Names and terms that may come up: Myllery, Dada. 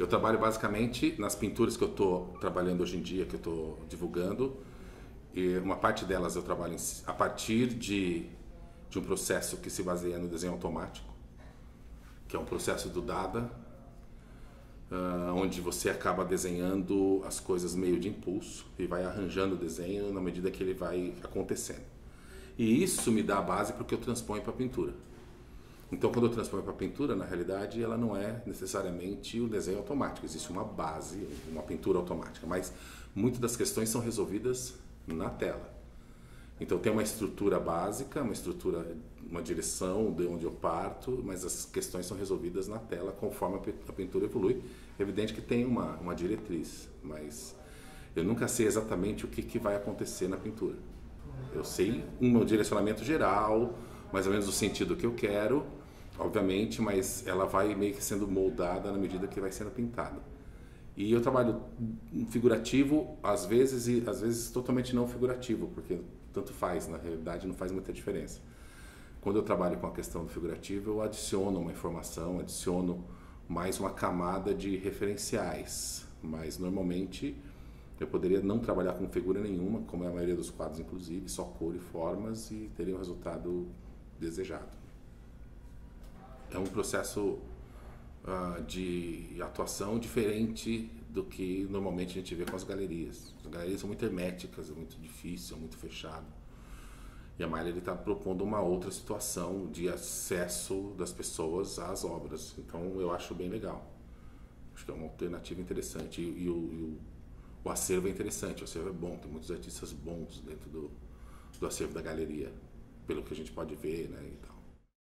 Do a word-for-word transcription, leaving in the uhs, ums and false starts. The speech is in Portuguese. Eu trabalho basicamente nas pinturas que eu estou trabalhando hoje em dia, que eu estou divulgando. E uma parte delas eu trabalho a partir de, de um processo que se baseia no desenho automático, que é um processo do Dada, uh, onde você acaba desenhando as coisas meio de impulso e vai arranjando o desenho na medida que ele vai acontecendo. E isso me dá a base porque eu transponho para a pintura. Então, quando eu transponho para a pintura, na realidade, ela não é necessariamente o desenho automático. Existe uma base, uma pintura automática, mas muitas das questões são resolvidas na tela. Então, tem uma estrutura básica, uma estrutura, uma direção de onde eu parto, mas as questões são resolvidas na tela conforme a pintura evolui. É evidente que tem uma, uma diretriz, mas eu nunca sei exatamente o que, que vai acontecer na pintura. Eu sei um meu direcionamento geral, mais ou menos o sentido que eu quero, obviamente, mas ela vai meio que sendo moldada na medida que vai sendo pintada. E eu trabalho figurativo, às vezes, e às vezes totalmente não figurativo, porque tanto faz, na realidade não faz muita diferença. Quando eu trabalho com a questão do figurativo, eu adiciono uma informação, adiciono mais uma camada de referenciais, mas normalmente eu poderia não trabalhar com figura nenhuma, como é a maioria dos quadros, inclusive, só cor e formas, e teria um resultado desejado. É um processo uh, de atuação diferente do que normalmente a gente vê com as galerias. As galerias são muito herméticas, é muito difícil, é muito fechado. E a Myllery está propondo uma outra situação de acesso das pessoas às obras. Então eu acho bem legal. Acho que é uma alternativa interessante. E, e, o, e o, o acervo é interessante, o acervo é bom. Tem muitos artistas bons dentro do, do acervo da galeria, pelo que a gente pode ver, né?